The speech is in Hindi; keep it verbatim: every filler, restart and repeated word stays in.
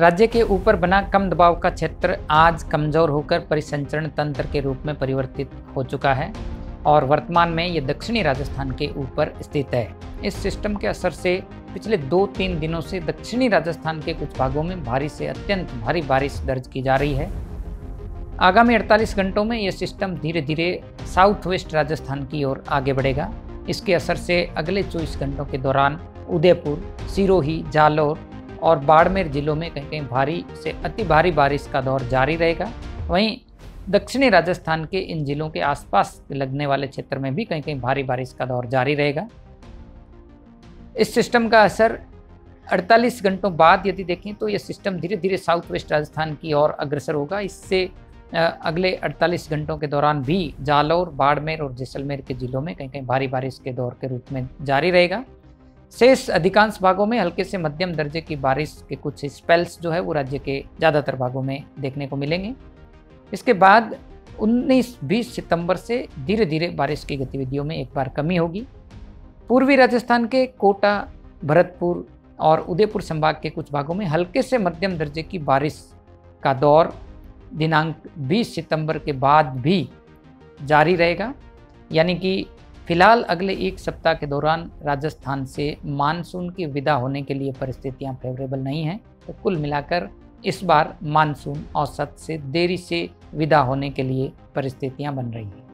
राज्य के ऊपर बना कम दबाव का क्षेत्र आज कमजोर होकर परिसंचरण तंत्र के रूप में परिवर्तित हो चुका है और वर्तमान में ये दक्षिणी राजस्थान के ऊपर स्थित है। इस सिस्टम के असर से पिछले दो तीन दिनों से दक्षिणी राजस्थान के कुछ भागों में भारी से अत्यंत भारी बारिश दर्ज की जा रही है। आगामी अड़तालीस घंटों में ये सिस्टम धीरे धीरे साउथ वेस्ट राजस्थान की ओर आगे बढ़ेगा। इसके असर से अगले चौबीस घंटों के दौरान उदयपुर, सिरोही, जालौर और बाड़मेर जिलों में कहीं कहीं भारी से अति भारी बारिश का दौर जारी रहेगा। वहीं दक्षिणी राजस्थान के इन जिलों के आसपास लगने वाले क्षेत्र में भी कहीं कहीं भारी बारिश का दौर जारी रहेगा। इस सिस्टम का असर अड़तालीस घंटों बाद यदि देखें तो यह सिस्टम धीरे धीरे साउथ वेस्ट राजस्थान की ओर अग्रसर होगा। इससे अगले अड़तालीस घंटों के दौरान भी जालौर, बाड़मेर और जैसलमेर के जिलों में कहीं कहीं भारी बारिश के दौर के रूप में जारी रहेगा। शेष अधिकांश भागों में हल्के से मध्यम दर्जे की बारिश के कुछ स्पेल्स जो है वो राज्य के ज़्यादातर भागों में देखने को मिलेंगे। इसके बाद उन्नीस बीस सितंबर से धीरे धीरे बारिश की गतिविधियों में एक बार कमी होगी। पूर्वी राजस्थान के कोटा, भरतपुर और उदयपुर संभाग के कुछ भागों में हल्के से मध्यम दर्जे की बारिश का दौर दिनांक बीस सितंबर के बाद भी जारी रहेगा। यानी कि फिलहाल अगले एक सप्ताह के दौरान राजस्थान से मानसून की विदा होने के लिए परिस्थितियां फेवरेबल नहीं हैं। तो कुल मिलाकर इस बार मानसून औसत से देरी से विदा होने के लिए परिस्थितियां बन रही हैं।